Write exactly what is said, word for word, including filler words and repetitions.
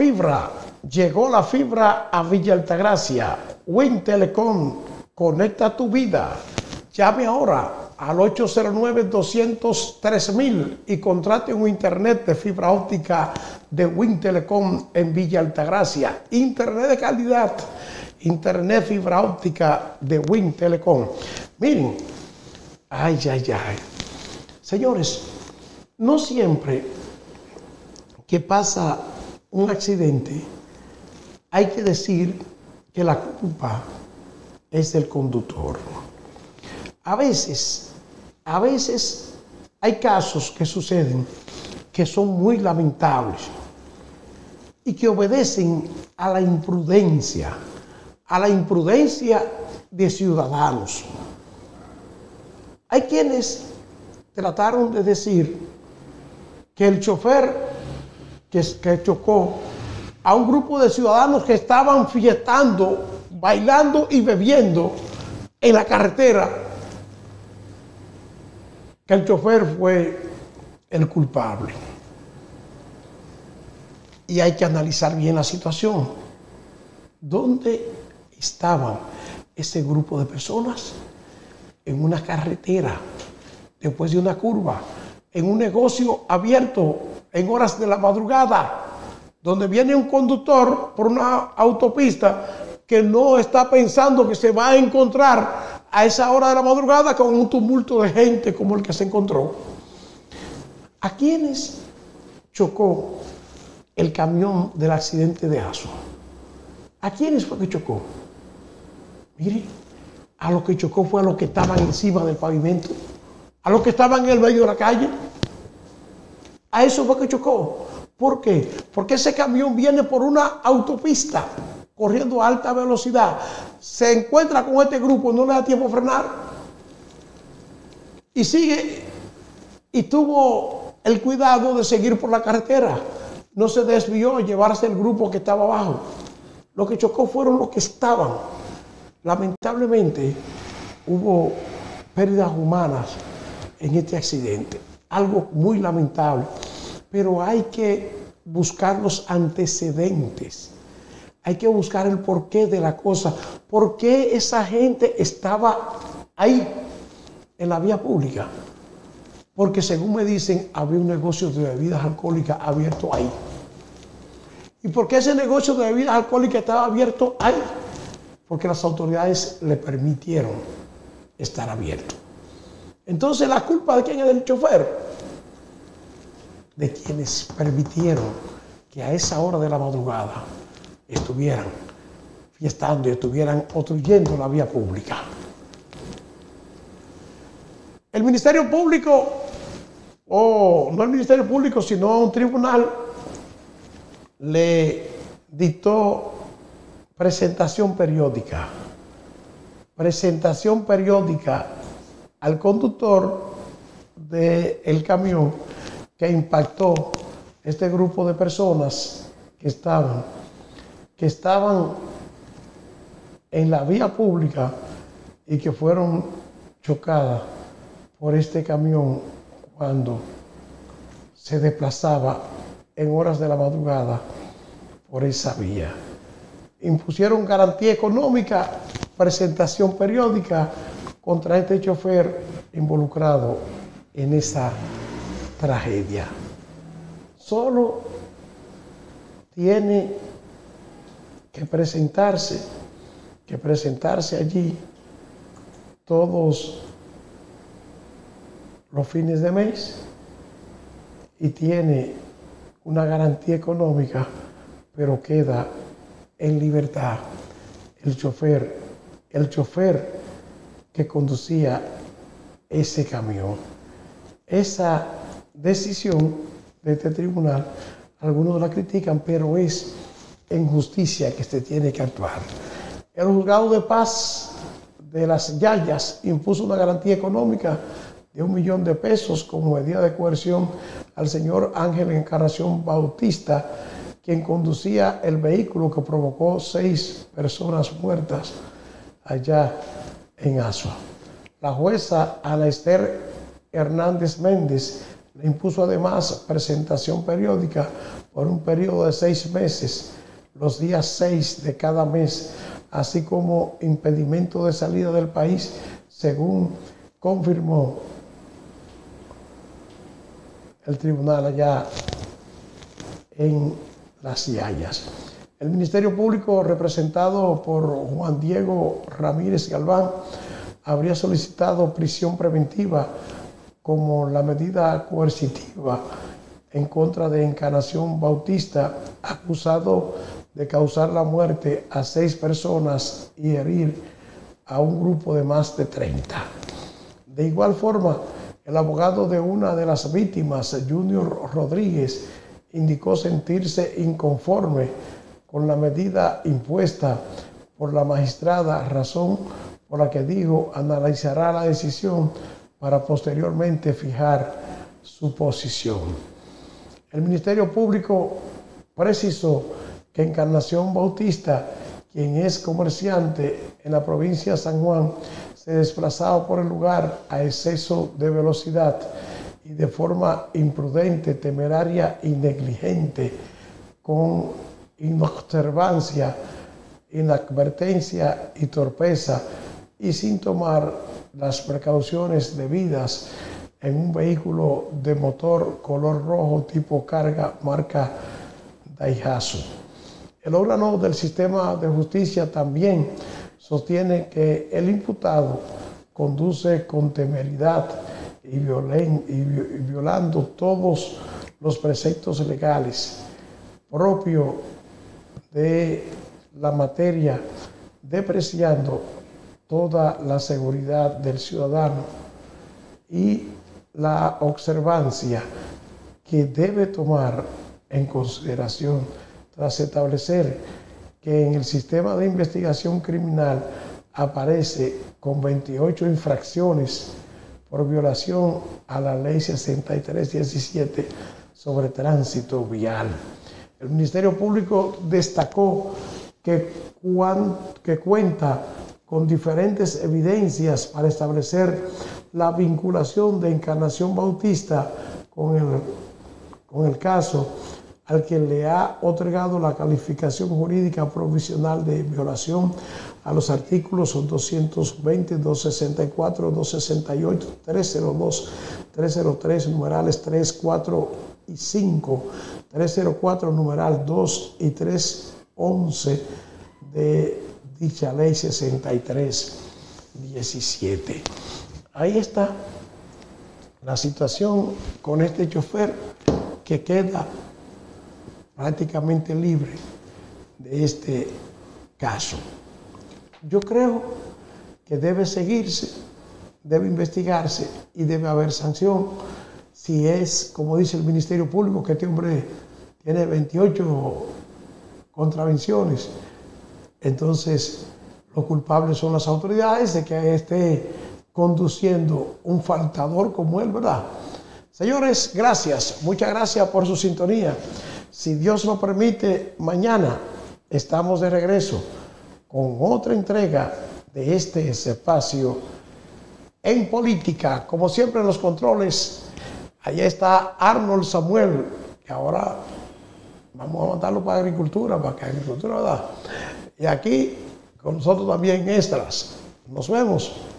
fibra. Llegó la fibra a Villa Altagracia. Wintelecom, conecta tu vida. Llame ahora al ocho cero nueve, dos cero tres mil y contrate un internet de fibra óptica de Wintelecom en Villa Altagracia. Internet de calidad, internet fibra óptica de Wintelecom. Miren, ay, ay, ay. Señores, no siempre que pasa un accidente hay que decir que la culpa es del conductor. A veces, a veces hay casos que suceden que son muy lamentables y que obedecen a la imprudencia, a la imprudencia de ciudadanos. Hay quienes trataron de decir que el chofer que, que chocó a un grupo de ciudadanos que estaban fiestando, bailando y bebiendo en la carretera, que el chofer fue el culpable. Y hay que analizar bien la situación. ¿Dónde estaban ese grupo de personas? En una carretera, después de una curva, en un negocio abierto, en horas de la madrugada, donde viene un conductor por una autopista que no está pensando que se va a encontrar a esa hora de la madrugada con un tumulto de gente como el que se encontró. ¿A quiénes chocó el camión del accidente de A S O? ¿A quiénes fue que chocó? Mire, a los que chocó fue a los que estaban encima del pavimento, a los que estaban en el medio de la calle. A eso fue que chocó. ¿Por qué? Porque ese camión viene por una autopista corriendo a alta velocidad, se encuentra con este grupo, no le da tiempo a frenar y sigue, y tuvo el cuidado de seguir por la carretera, no se desvió a llevarse el grupo que estaba abajo. Lo que chocó fueron los que estaban. Lamentablemente hubo pérdidas humanas en este accidente, algo muy lamentable, pero hay que buscar los antecedentes. Hay que buscar el porqué de la cosa. ¿Por qué esa gente estaba ahí, en la vía pública? Porque según me dicen, había un negocio de bebidas alcohólicas abierto ahí. ¿Y por qué ese negocio de bebidas alcohólicas estaba abierto ahí? Porque las autoridades le permitieron estar abierto. Entonces, ¿la culpa de quién es? Del chofer. De quienes permitieron que a esa hora de la madrugada estuvieran fiestando y estuvieran obstruyendo la vía pública. El Ministerio Público, o oh, no el Ministerio Público, sino un tribunal, le dictó presentación periódica. Presentación periódica al conductor del camión que impactó este grupo de personas que estaban que estaban en la vía pública y que fueron chocadas por este camión cuando se desplazaba en horas de la madrugada por esa vía. Impusieron garantía económica, presentación periódica contra este chofer involucrado en esa tragedia. Solo tiene que presentarse, que presentarse allí todos los fines de mes y tiene una garantía económica, pero queda en libertad el chofer, el chofer que conducía ese camión. Esa decisión de este tribunal, algunos la critican, pero es en justicia que se tiene que actuar. El juzgado de paz de Las Yayas impuso una garantía económica de un millón de pesos como medida de coerción al señor Ángel Encarnación Bautista, quien conducía el vehículo que provocó seis personas muertas allá en Azua. La jueza Alester Hernández Méndez Le impuso además presentación periódica por un periodo de seis meses, los días seis de cada mes, así como impedimento de salida del país, según confirmó el tribunal allá en Las Hayas. El Ministerio Público, representado por Juan Diego Ramírez Galván, habría solicitado prisión preventiva como la medida coercitiva en contra de Encarnación Bautista, acusado de causar la muerte a seis personas y herir a un grupo de más de treinta. De igual forma, el abogado de una de las víctimas, Junior Rodríguez, indicó sentirse inconforme con la medida impuesta por la magistrada, razón por la que dijo analizará la decisión para posteriormente fijar su posición. El Ministerio Público precisó que Encarnación Bautista, quien es comerciante en la provincia de San Juan, se desplazaba por el lugar a exceso de velocidad y de forma imprudente, temeraria y negligente, con inobservancia, inadvertencia y torpeza, y sin tomar las precauciones debidas en un vehículo de motor color rojo tipo carga marca Daihatsu. El órgano del sistema de justicia también sostiene que el imputado conduce con temeridad y, violen, y violando todos los preceptos legales propios de la materia, depreciando toda la seguridad del ciudadano y la observancia que debe tomar en consideración tras establecer que en el sistema de investigación criminal aparece con veintiocho infracciones por violación a la ley sesenta y tres diecisiete sobre tránsito vial. El Ministerio Público destacó que, cuan, que cuenta con diferentes evidencias para establecer la vinculación de Encarnación Bautista con el, con el caso al que le ha otorgado la calificación jurídica provisional de violación a los artículos doscientos veinte, doscientos sesenta y cuatro, doscientos sesenta y ocho, trescientos dos, trescientos tres, numerales tres, cuatro y cinco, trescientos cuatro, numeral dos y trescientos once de dicha ley sesenta y tres diecisiete. Ahí está la situación con este chofer que queda prácticamente libre de este caso. Yo creo que debe seguirse, debe investigarse y debe haber sanción si es, como dice el Ministerio Público, que este hombre tiene veintiocho contravenciones. Entonces, los culpables son las autoridades de que esté conduciendo un faltador como él, ¿verdad? Señores, gracias. Muchas gracias por su sintonía. Si Dios lo permite, mañana estamos de regreso con otra entrega de este espacio en política. Como siempre en los controles, allá está Arnold Samuel, que ahora vamos a mandarlo para agricultura, para que agricultura, ¿verdad? Y aquí con nosotros también extras. Nos vemos.